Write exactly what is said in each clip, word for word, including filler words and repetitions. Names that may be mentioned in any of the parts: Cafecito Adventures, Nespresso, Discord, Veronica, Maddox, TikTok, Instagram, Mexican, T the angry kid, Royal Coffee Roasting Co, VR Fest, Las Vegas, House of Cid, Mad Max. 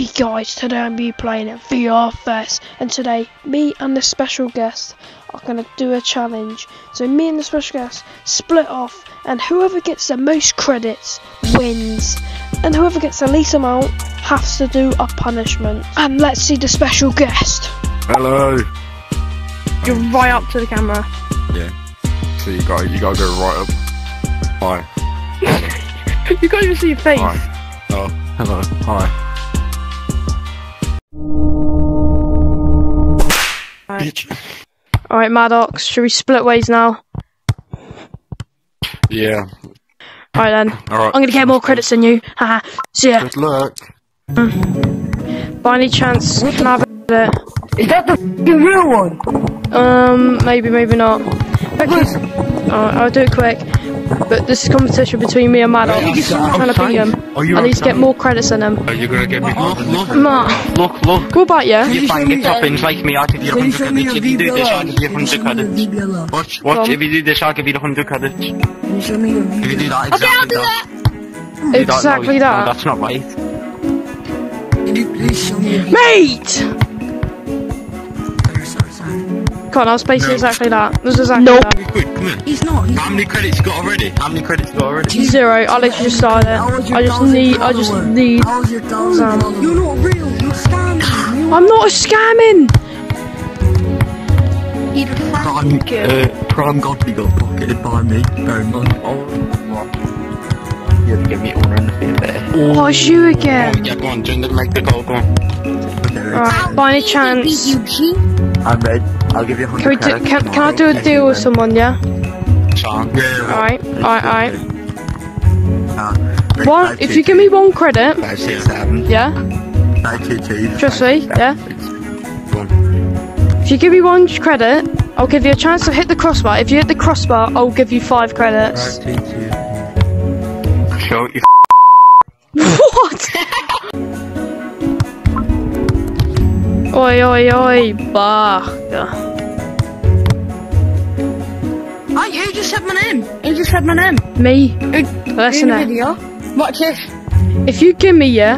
Hey guys, today I'm be playing at V R Fest, and today me and the special guest are gonna do a challenge. So me and the special guest split off, and whoever gets the most credits wins, and whoever gets the least amount has to do a punishment. And let's see the special guest. Hello. You're right up to the camera. Yeah. So you gotta you gotta go right up. Hi. You can't even see your face. Hi. Oh. Hello. Hi. Alright, Maddox, should we split ways now? Yeah. Alright then. All right. I'm gonna get more credits than you. Haha. See ya. Good luck. Mm. By any chance, can I have it? Is that the f***ing real one? Um, maybe, maybe not. Okay. Alright, I'll do it quick. But this is competition between me and Maddox. I'm trying to ping him. I need to get more credits than him. Are you gonna get me more? Look, look, look. We'll bite you. If I get up and like me, I'll give you one hundred credits. If you do this, I'll give you one hundred credits. Watch, watch. If you do this, I'll give you one hundred credits. If you do that, exactly. Okay, I'll do that. Exactly that. No, that's not right. Mate! Can't I was basically no. exactly that. This is exactly nope. that. Good, come in. He's not. He's How many credits you got already? How many credits you got already? Zero. I literally just started it. I just need. I just need. Um, You're not real. You're scamming. I'm not a scamming. You're prime, uh, prime Godly got pocketed by me. Very much. Oh, you have to give me all around the field there. Oh, it's you again. Oh, yeah, go on. Just make the goal. Go on. Alright, by any chance, I'm red. I'll give you one hundred. Can we do, can, can I do a deal with someone? Yeah. Alright, alright, alright. One. If you give me one credit. Yeah. Trust me. Yeah. If you give me one credit, I'll give you a chance to hit the crossbar. If you hit the crossbar, I'll give you five credits. Show you. What? Oi, oi, oi, barker. Oh, you just said my name. You just said my name. Me. Who, Listen to video. Watch this. If you give me, yeah.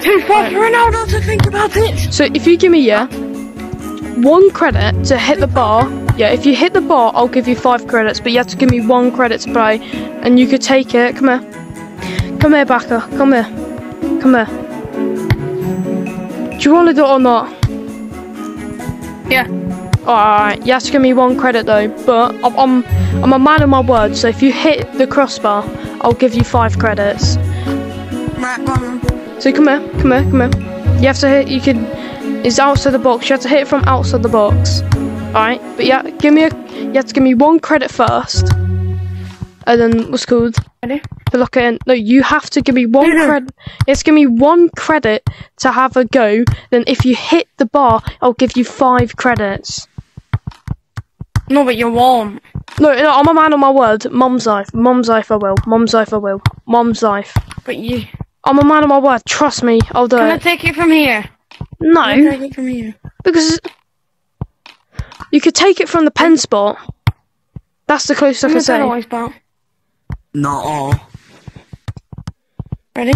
Too far for Ronaldo to think about it. So if you give me, yeah, one credit to hit the bar. Yeah, if you hit the bar, I'll give you five credits, but you have to give me one credit to play, and you could take it. Come here. Come here, barker. Come here. Come here. Do you want to do it or not? Yeah. Alright, you have to give me one credit though, but I'm, I'm a man of my word, so if you hit the crossbar, I'll give you five credits. Right, come So come here, come here, come here. You have to hit, you can, it's outside the box, you have to hit it from outside the box. Alright, but yeah, give me a, you have to give me one credit first, and then what's called? Ready? To lock it in. No, you have to give me one no, no. credit. It's give me one credit to have a go. Then if you hit the bar, I'll give you five credits. No, but you won't. No, no, I'm a man of my word. Mum's life. Mum's life. I will. Mum's life. I will. Mum's life. But you. I'm a man of my word. Trust me. I'll do Can it. Can I take it from here? No. Can I take it from here? Because you could take it from the pen spot. That's the closest I can say. Always, but... Not all. Ready?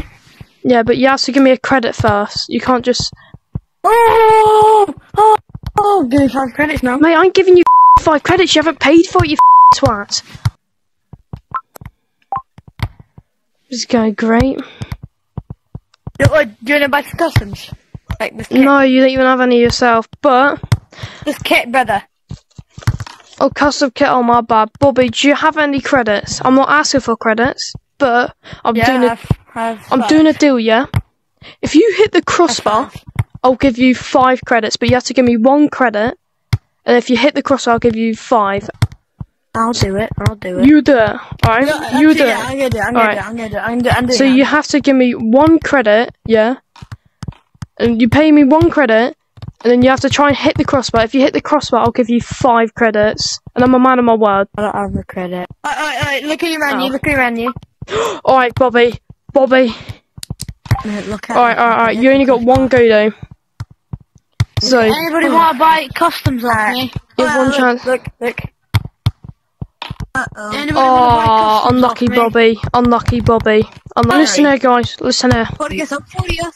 Yeah, but you have to give me a credit first. You can't just. Oh! Oh! Oh! Give me five credits now. Mate, I'm giving you five credits. You haven't paid for it, you twat. This is going great. You're like doing it by customs. Like this kit. No, you don't even have any yourself, but. This kit, brother. Oh, custom kit, oh my bad. Bobby, do you have any credits? I'm not asking for credits, but I'm yeah, doing a I've, I've I'm doing a deal, yeah? If you hit the crossbar, I'll give you five credits, but you have to give me one credit, and if you hit the crossbar, I'll give you five. I'll do it, I'll do it. You do it, alright? No, you do it. I'm gonna do it, I'm gonna do it, I'm gonna do it, I'm gonna do it. So you have to give me one credit, yeah? And you pay me one credit. And then you have to try and hit the crossbar. If you hit the crossbar, I'll give you five credits. And I'm a man of my word. I don't have a credit. Alright, alright, alright. Look at you, around oh. you. Look at you, around you. Alright, Bobby. Bobby. No, look at Alright, alright, alright. You only got one go, though. So. Anybody oh. want to buy customs like me? You have one look, chance. Look, look. Uh-oh. Oh, unlucky Bobby. Unlucky Bobby. Unlucky. Listen here, guys. Listen here.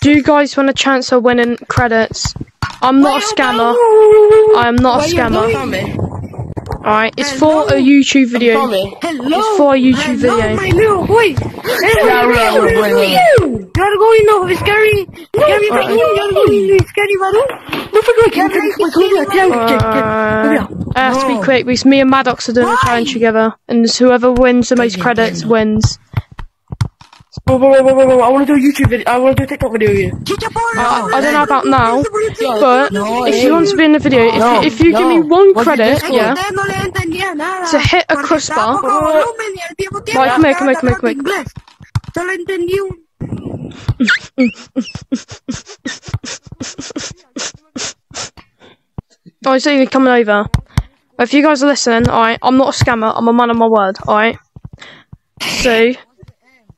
Do you guys want a chance of winning credits? I'm not a scammer. I am not a scammer. Alright, it's for a YouTube video. It's for a YouTube video. My little boy. You're going over scary. Scary by you. You're going scary by you. Don't forget to click. I have to be quick because me and Maddox are doing a challenge together, and whoever wins the most credits wins. Whoa, whoa, whoa, whoa, whoa. I want to do a YouTube video. I want to do a TikTok video here. Uh, I don't know about now, but no, if you want to be in the video, if no, you, if you no. give me one credit, yeah, to hit a crossbar. Right, come here, come here, come here, come here. Oh, so you're coming over. If you guys are listening, alright, I'm not a scammer, I'm a man of my word, alright? So...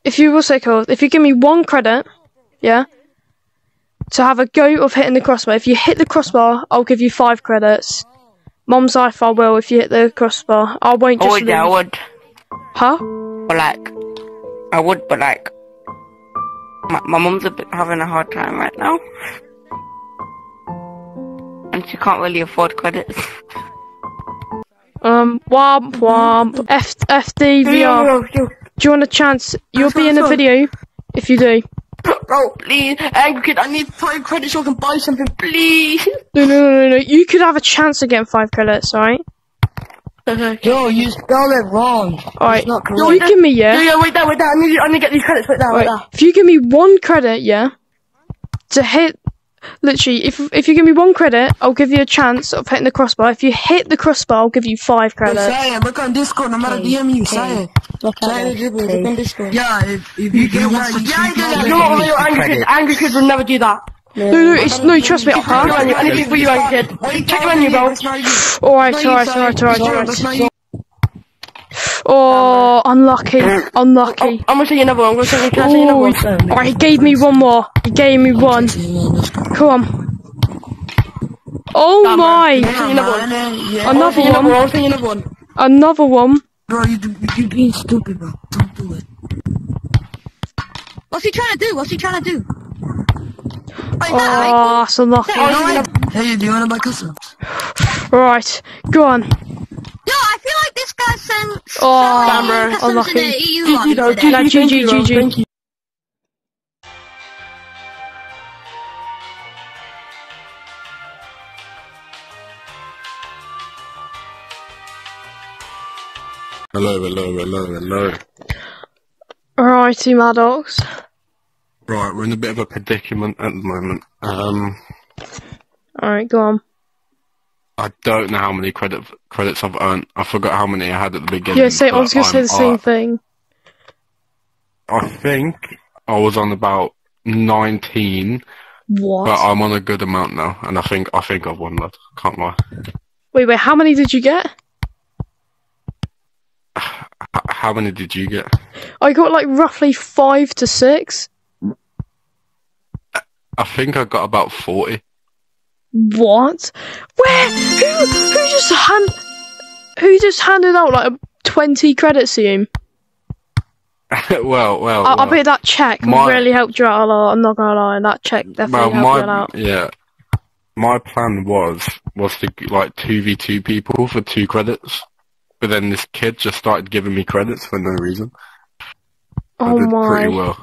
if you will say cool, if you give me one credit, yeah, to have a go of hitting the crossbar. If you hit the crossbar, I'll give you five credits. Mom's life, I will. If you hit the crossbar, I won't. Just I would, yeah, I would. Huh? But like, I would, but like, my my mom's a bit having a hard time right now, and she can't really afford credits. Um, womp womp. F F D V R. Do you want a chance? You'll be in the video if you do. Bro, please. Hey, kid, I need five credits so I can buy something, please. No, no, no, no, no. You could have a chance of getting five credits, alright? Yo, you spelled it wrong. Alright. Yo, you give me, yeah? Yo, yo, wait there, wait there. I need, I need to get these credits, wait there, wait there. If you give me one credit, yeah? To hit... literally, if if you give me one credit, I'll give you a chance of hitting the crossbar. If you hit the crossbar, I'll give you five credits. Say it. Look on Discord. I'm gonna D M you. Say it. Say it. Look on Discord. Yeah, if you get one, yeah, yeah, yeah. Angry kids, angry kids will never do that. No, no, it's no. Trust me, I can't. Anything for you, angry kid. Check on you, bro. All right, all right, all right, all right, all right. Oh, unlucky, unlucky. I'm gonna say another one. I'm gonna say another one. Alright, he gave me one more. He gave me one. Come on. Oh my! Another one. Another one. Bro, you you being stupid, bro. Don't do it. What's he trying to do? What's he trying to do? Oh, that's unlucky. Hey, do you wanna buy customs? Right, go on. Yo, I feel like this guy's saying oh, camera, unlucky. G G though, G G, G G, G G. Hello, hello, hello, hello. Alrighty, Maddox. Right, we're in a bit of a predicament at the moment. Um. Alright, go on. I don't know how many credit credits I've earned. I forgot how many I had at the beginning. Yeah, so I was going to say the same thing. I think I was on about nineteen. What? But I'm on a good amount now, and I think I think I've won that. Can't lie. Wait, wait. How many did you get? How many did you get? I got like roughly five to six. I think I got about forty. What? Where? Who? Who just hand? Who just handed out like twenty credits to you? well, well. I, I well. bet that check my, really helped you out a lot. I'm not gonna lie, that check definitely well, helped my, you out. Yeah. My plan was was to like two v two people for two credits, but then this kid just started giving me credits for no reason. Oh I did my! Pretty well.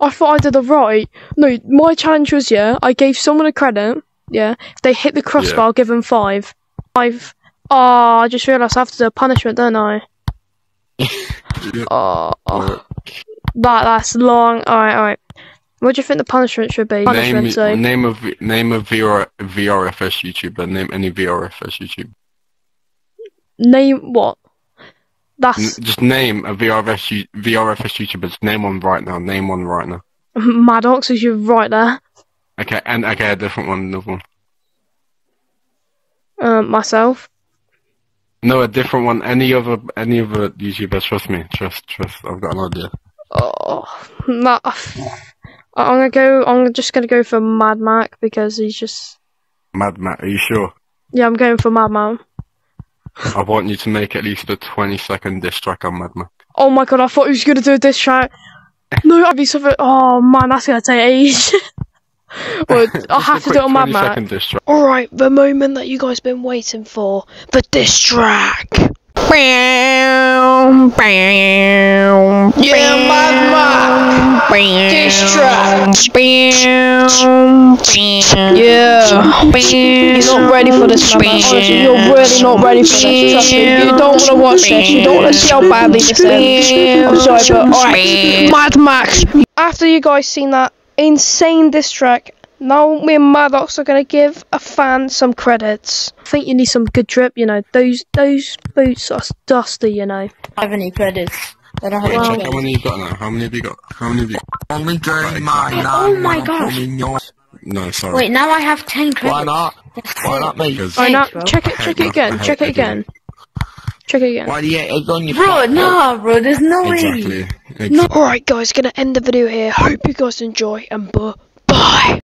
I thought I did all right. No, my challenge was yeah. I gave someone a credit. Yeah, if they hit the crossbar, yeah. Give them five. Five. Oh, I just realised I have to do a punishment, don't I? yeah. Oh, oh. That that's long. All right, all right. What do you think the punishment should be? Punishment, name, so. name of name of V R F S YouTuber. Name any V R F S YouTuber. Name what? That's N just name a V R F S YouTuber's. Name one right now. Name one right now. Maddox is you right there. Okay, and okay, a different one, another one. Um, myself. No, a different one. Any other, any other YouTubers? Trust me, trust, trust. I've got an idea. Oh, nah, I'm gonna go. I'm just gonna go for Mad Max because he's just. Mad Max? Are you sure? Yeah, I'm going for Mad Max. I want you to make at least a twenty second diss track on Mad Max. Oh my god, I thought he was going to do a diss track. No, I'd be something. Oh man, that's going to take ages. Well, I'll have to do it on Mad Max. Alright, the moment that you guys have been waiting for. The diss track. Yeah, Mad Max. Diss track. Yeah. You're not ready for this, Mad Max. Honestly, you're really not ready for this. Trust me. You don't want to watch this. You don't want to see how badly this is. I'm sorry, but alright. Mad Max. After you guys seen that insane diss track, now me and Maddox are gonna give a fan some credits. I think you need some good drip, you know. Those those boots are dusty, you know. I have any credits. I don't have well, any. How many have you got now? How many have you got? How many have you got? Only during mine. Oh my gosh. No, sorry. Wait, now I have ten credits. Why not? Why not, mate? Why not? Check it. Check it again. Check it again. Check it again. Why do you egg on your bro, nah, bro, there's no exactly. way. Exactly. No. Alright guys, gonna end the video here. Hope you guys enjoy, and buh bye.